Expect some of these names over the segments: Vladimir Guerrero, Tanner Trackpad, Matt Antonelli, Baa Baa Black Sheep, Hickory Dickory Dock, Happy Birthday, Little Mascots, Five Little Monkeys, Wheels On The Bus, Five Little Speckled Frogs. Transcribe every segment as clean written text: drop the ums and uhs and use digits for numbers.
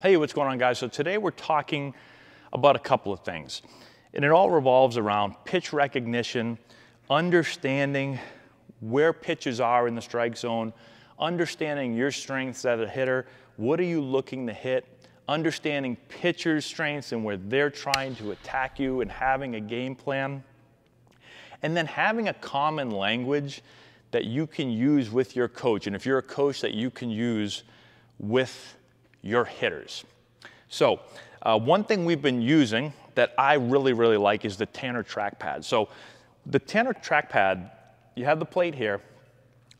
Hey, what's going on, guys? So today we're talking about a couple of things, and it all revolves around pitch recognition, understanding where pitches are in the strike zone, understanding your strengths as a hitter, what are you looking to hit, understanding pitchers' strengths and where they're trying to attack you and having a game plan, and then having a common language that you can use with your coach, and if you're a coach that you can use with your hitters. So one thing we've been using that I really like is the Tanner Trackpad. So the Tanner Trackpad, you have the plate here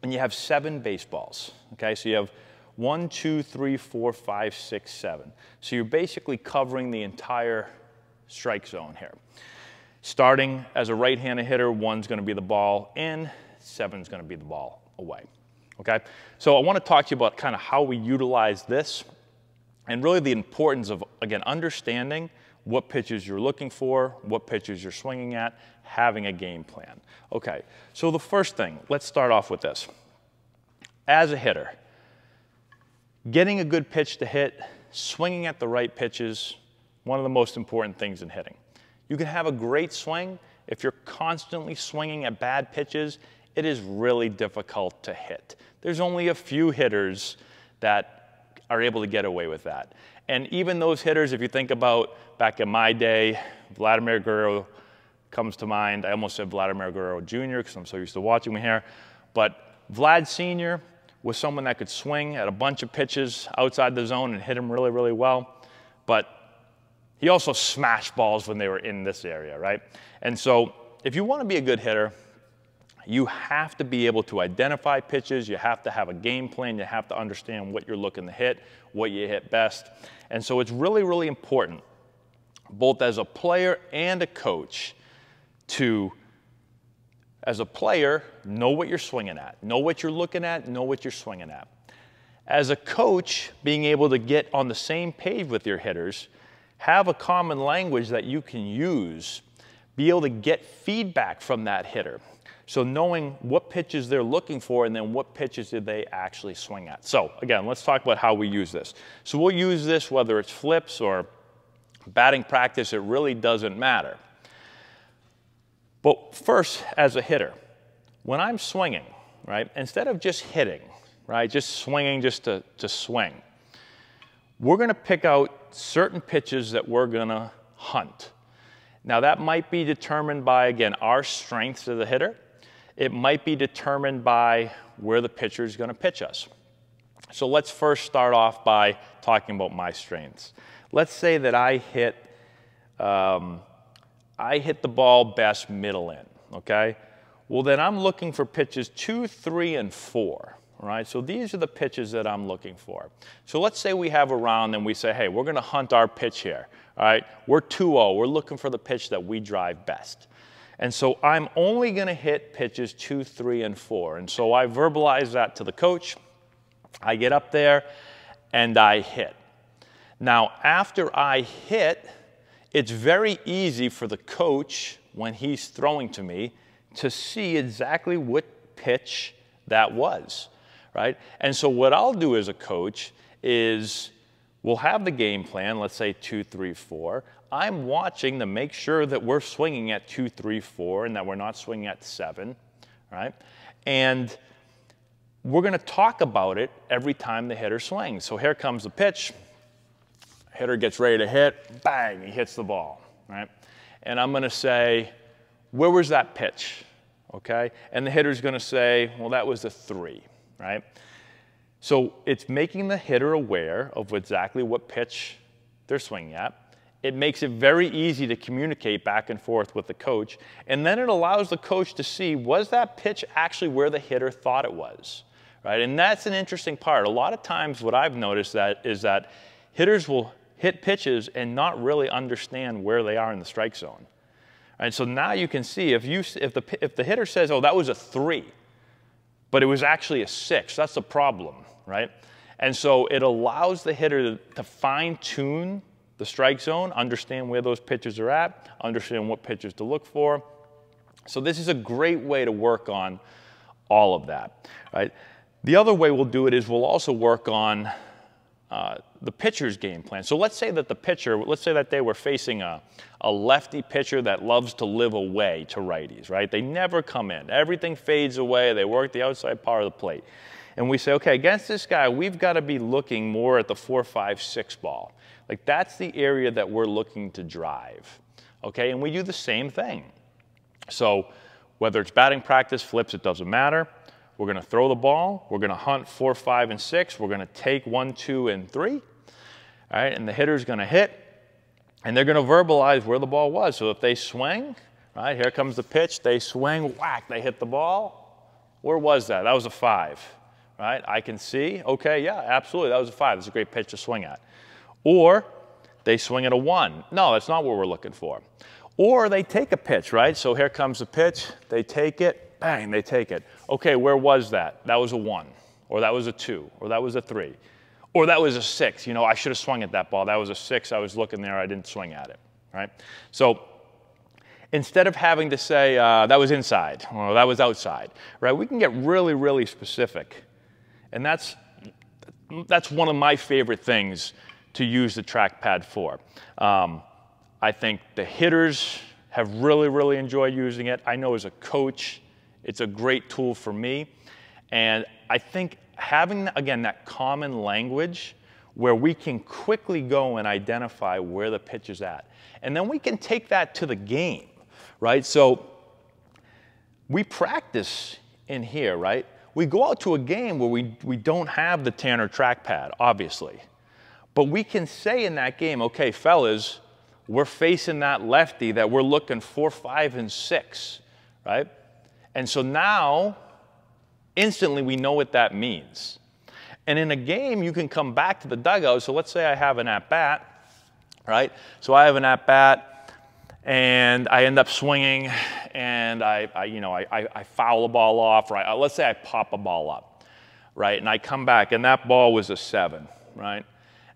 and you have 7 baseballs. Okay, so you have 1, 2, 3, 4, 5, 6, 7. So you're basically covering the entire strike zone here. Starting as a right-handed hitter, 1's gonna be the ball in, 7's gonna be the ball away. Okay, so I wanna talk to you about kind of how we utilize this and really the importance of, again, understanding what pitches you're looking for, what pitches you're swinging at, having a game plan. Okay, so the first thing, let's start off with this. As a hitter, getting a good pitch to hit, swinging at the right pitches, one of the most important things in hitting. You can have a great swing. If you're constantly swinging at bad pitches, it is really difficult to hit. There's only a few hitters that are able to get away with that. And even those hitters, if you think about back in my day, Vladimir Guerrero comes to mind. I almost said Vladimir Guerrero Jr. because I'm so used to watching him here. But Vlad Sr. was someone that could swing at a bunch of pitches outside the zone and hit him really well. But he also smashed balls when they were in this area, right? And so if you want to be a good hitter, you have to be able to identify pitches, you have to have a game plan, you have to understand what you're looking to hit, what you hit best. And so it's really important, both as a player and a coach, to, as a player, know what you're swinging at, know what you're looking at, know what you're swinging at. As a coach, being able to get on the same page with your hitters, have a common language that you can use, be able to get feedback from that hitter. So knowing what pitches they're looking for and then what pitches did they actually swing at. So again, let's talk about how we use this. So we'll use this whether it's flips or batting practice, it really doesn't matter. But first, as a hitter, when I'm swinging, right, instead of just hitting, right, just swinging just to swing, we're gonna pick out certain pitches that we're gonna hunt. Now that might be determined by, again, our strengths as a hitter. It might be determined by where the pitcher is going to pitch us. So let's first start off by talking about my strengths. Let's say that I hit the ball best middle in, okay? Well, then I'm looking for pitches 2, 3, and 4, all right? So these are the pitches that I'm looking for. So let's say we have a round and we say, hey, we're going to hunt our pitch here, all right? We're 2-0, we're looking for the pitch that we drive best. And so I'm only gonna hit pitches 2, 3, and 4. And so I verbalize that to the coach. I get up there and I hit. Now, after I hit, it's very easy for the coach, when he's throwing to me, to see exactly what pitch that was, right? And so what I'll do as a coach is we'll have the game plan, let's say 2, 3, 4. I'm watching to make sure that we're swinging at 2, 3, 4 and that we're not swinging at 7, right? And we're gonna talk about it every time the hitter swings. So here comes the pitch, hitter gets ready to hit, bang, he hits the ball, right? And I'm gonna say, where was that pitch, okay? And the hitter's gonna say, well, that was the 3, right? So it's making the hitter aware of exactly what pitch they're swinging at. It makes it very easy to communicate back and forth with the coach, and then it allows the coach to see, was that pitch actually where the hitter thought it was, right? And that's an interesting part. A lot of times what I've noticed that is that hitters will hit pitches and not really understand where they are in the strike zone. And so now you can see if the hitter says, oh, that was a 3, but it was actually a 6, that's the problem, right? And so it allows the hitter to fine-tune the strike zone, understand where those pitches are at, understand what pitches to look for. So this is a great way to work on all of that, right? The other way we'll do it is we'll also work on the pitcher's game plan. So let's say that the pitcher, let's say that they were facing a lefty pitcher that loves to live away to righties, right? They never come in. Everything fades away. They work the outside part of the plate. And we say, okay, against this guy, we've got to be looking more at the 4-5-6 ball. Like, that's the area that we're looking to drive, okay? And we do the same thing. So whether it's batting practice, flips, it doesn't matter. We're going to throw the ball. We're going to hunt 4, 5, and 6. We're going to take 1, 2, and 3, all right? And the hitter's going to hit, and they're going to verbalize where the ball was. So if they swing, right, here comes the pitch. They swing, whack, they hit the ball. Where was that? That was a 5. Right? I can see, okay, yeah, absolutely, that was a 5. That's a great pitch to swing at. Or they swing at a 1. No, that's not what we're looking for. Or they take a pitch, right? So here comes the pitch. They take it, bang, they take it. Okay, where was that? That was a 1, or that was a 2, or that was a 3, or that was a 6. You know, I should have swung at that ball. That was a 6. I was looking there. I didn't swing at it, right? So instead of having to say that was inside or that was outside, right, we can get really, really specific. And that's one of my favorite things to use the trackpad for. I think the hitters have really, really enjoyed using it. I know as a coach, it's a great tool for me. And I think having, again, that common language where we can quickly go and identify where the pitch is at. And then we can take that to the game, right? So we practice in here, right? We go out to a game where we don't have the Tanner trackpad, obviously. But we can say in that game, okay, fellas, we're facing that lefty that we're looking 4, 5, and 6, right? And so now, instantly, we know what that means. And in a game, you can come back to the dugout. So let's say I have an at-bat, right? So I have an at-bat, and I end up swinging, and I foul a ball off, right? Let's say I pop a ball up, right? And I come back, and that ball was a 7, right?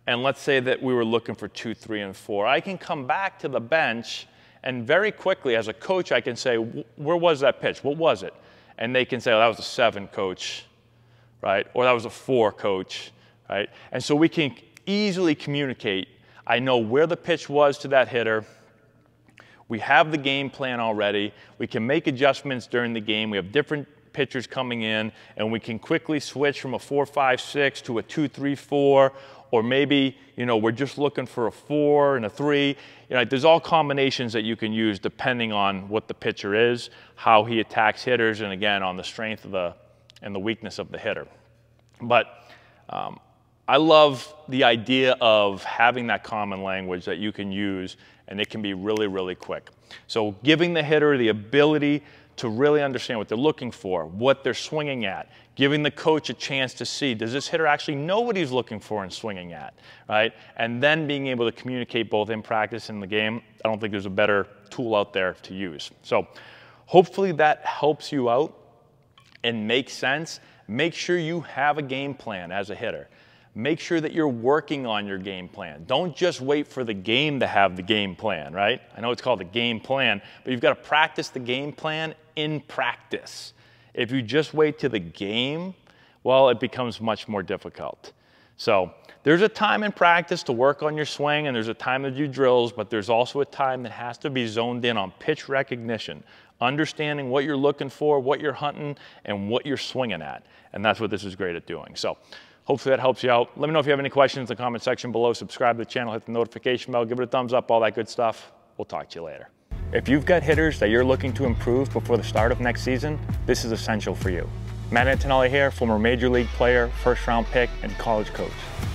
And let's say that we were looking for 2, 3, and 4. I can come back to the bench, and very quickly, as a coach, I can say, where was that pitch? What was it? And they can say, oh, that was a 7, coach, right? Or that was a 4, coach, right? And so we can easily communicate. I know where the pitch was to that hitter. We have the game plan already. We can make adjustments during the game. We have different pitchers coming in, and we can quickly switch from a 4-5-6 to a 2-3-4, or maybe, you know, we're just looking for a 4 and a 3. You know, there's all combinations that you can use depending on what the pitcher is, how he attacks hitters, and again, on the strength of the and the weakness of the hitter. But I love the idea of having that common language that you can use, and it can be really, really quick. So giving the hitter the ability to really understand what they're looking for, what they're swinging at, giving the coach a chance to see, does this hitter actually know what he's looking for and swinging at, right? And then being able to communicate both in practice and in the game. I don't think there's a better tool out there to use. So hopefully that helps you out and makes sense. Make sure you have a game plan as a hitter. Make sure that you're working on your game plan. Don't just wait for the game to have the game plan, right? I know it's called the game plan, but you've got to practice the game plan in practice. If you just wait to the game, well, it becomes much more difficult. So there's a time in practice to work on your swing, and there's a time to do drills, but there's also a time that has to be zoned in on pitch recognition, understanding what you're looking for, what you're hunting, and what you're swinging at. And that's what this is great at doing. So hopefully that helps you out. Let me know if you have any questions in the comment section below. Subscribe to the channel, hit the notification bell, give it a thumbs up, all that good stuff. We'll talk to you later. If you've got hitters that you're looking to improve before the start of next season, this is essential for you. Matt Antonelli here, former major league player, first-round pick, and college coach.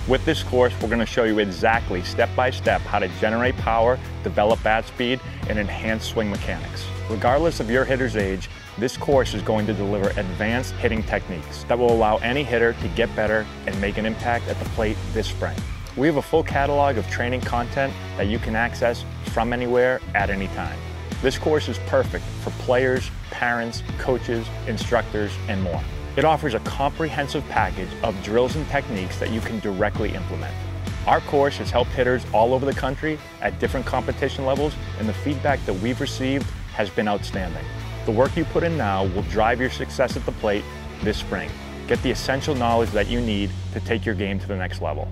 With this course, we're going to show you exactly, step-by-step, how to generate power, develop bat speed, and enhance swing mechanics. Regardless of your hitter's age, this course is going to deliver advanced hitting techniques that will allow any hitter to get better and make an impact at the plate this spring. We have a full catalog of training content that you can access from anywhere at any time. This course is perfect for players, parents, coaches, instructors, and more. It offers a comprehensive package of drills and techniques that you can directly implement. Our course has helped hitters all over the country at different competition levels, and the feedback that we've received has been outstanding. The work you put in now will drive your success at the plate this spring. Get the essential knowledge that you need to take your game to the next level.